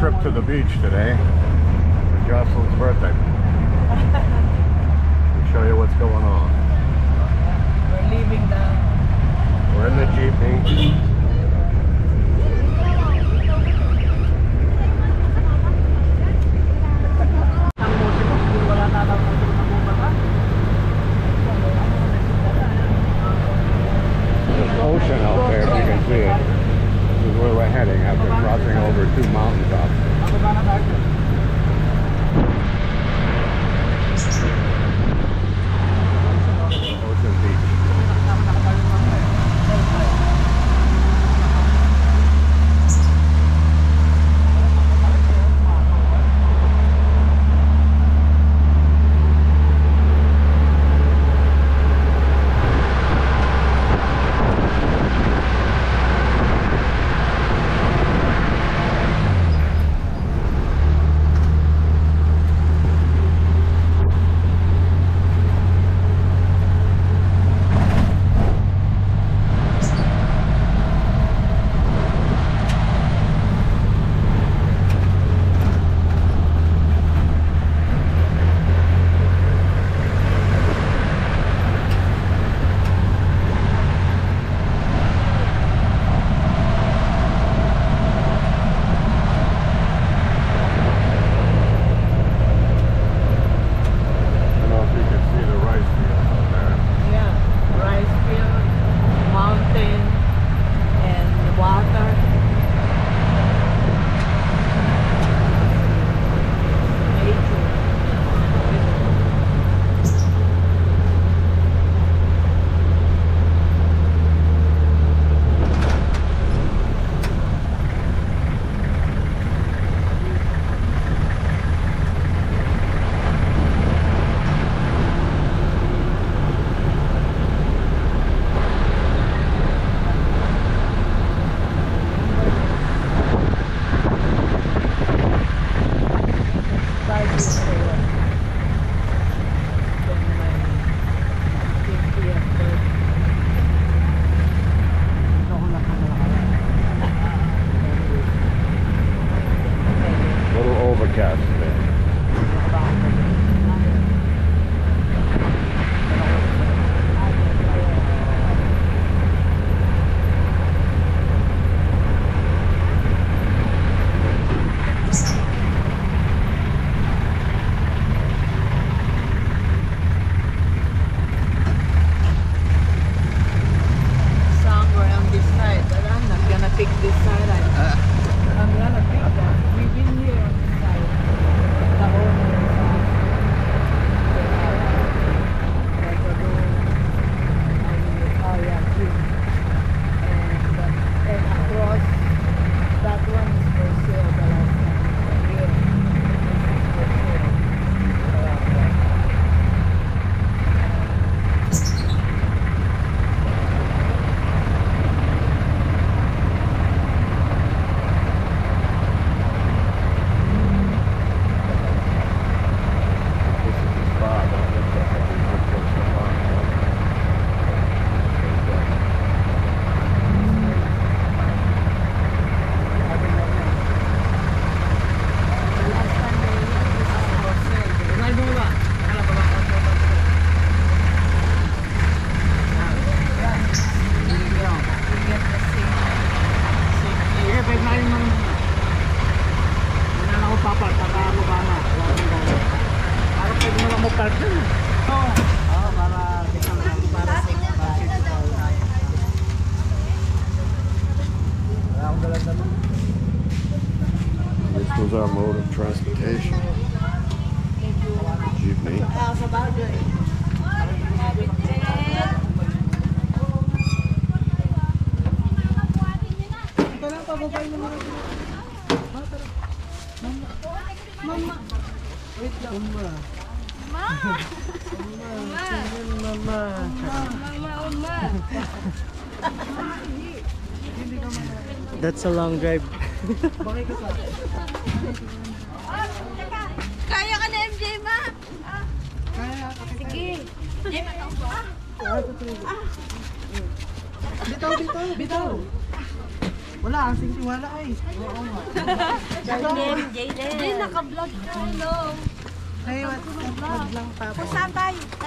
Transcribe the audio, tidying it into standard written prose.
trip to the beach today for Jocelyn's birthday. We'll show you what's going on. We're leaving now. We're in the jeepney. There's ocean out there, if you can see it. Where we're heading after crossing over two mountaintops. Ocean This was our mode of transportation. Jeepney. That's a long drive. Kaya ka na, MJ, ma! Sige! Bitaw! Wala, ang singtiwala ay. Oo nga. Jaylen, naka-vlog ka. Hello. Ay, naka-vlog lang tapos. Kusabay.